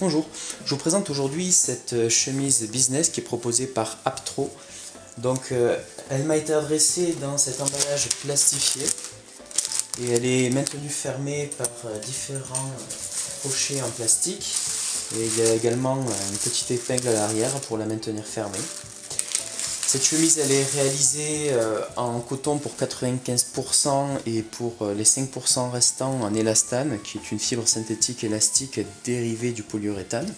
Bonjour, je vous présente aujourd'hui cette chemise business qui est proposée par Aptro. Donc elle m'a été adressée dans cet emballage plastifié et elle est maintenue fermée par différents crochets en plastique, et il y a également une petite épingle à l'arrière pour la maintenir fermée. Cette chemise elle est réalisée en coton pour 95% et pour les 5% restants en élastane, qui est une fibre synthétique élastique dérivée du polyuréthane.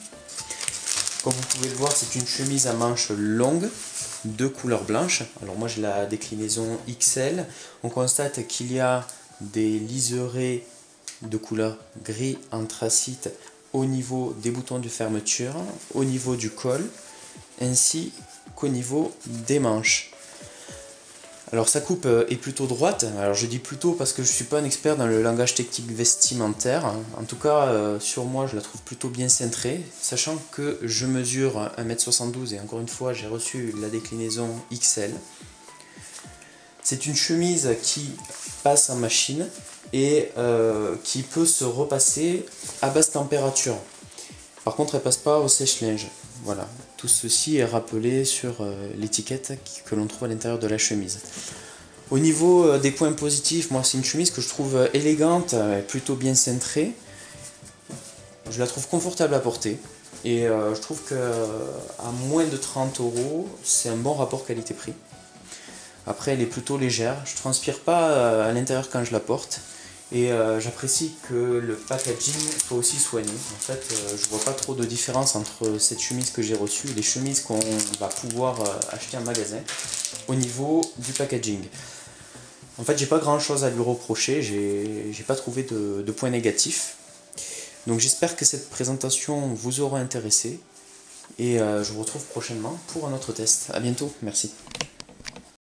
Comme vous pouvez le voir, c'est une chemise à manches longues de couleur blanche. Alors moi j'ai la déclinaison XL. On constate qu'il y a des liserés de couleur gris anthracite au niveau des boutons de fermeture, au niveau du col, ainsi qu'au niveau des manches. Alors sa coupe est plutôt droite. Alors je dis plutôt parce que je ne suis pas un expert dans le langage technique vestimentaire. En tout cas sur moi je la trouve plutôt bien cintrée, sachant que je mesure 1m72 et encore une fois j'ai reçu la déclinaison XL. C'est une chemise qui passe en machine et qui peut se repasser à basse température. Par contre, elle ne passe pas au sèche-linge. Voilà, tout ceci est rappelé sur l'étiquette que l'on trouve à l'intérieur de la chemise. Au niveau des points positifs, moi c'est une chemise que je trouve élégante, plutôt bien cintrée. Je la trouve confortable à porter et je trouve qu'à moins de 30 €, c'est un bon rapport qualité-prix. Après, elle est plutôt légère, je ne transpire pas à l'intérieur quand je la porte. Et j'apprécie que le packaging soit aussi soigné. En fait, je vois pas trop de différence entre cette chemise que j'ai reçue et les chemises qu'on va pouvoir acheter en magasin au niveau du packaging. En fait, j'ai pas grand chose à lui reprocher, j'ai pas trouvé de points négatifs. Donc j'espère que cette présentation vous aura intéressé et je vous retrouve prochainement pour un autre test. A bientôt, merci.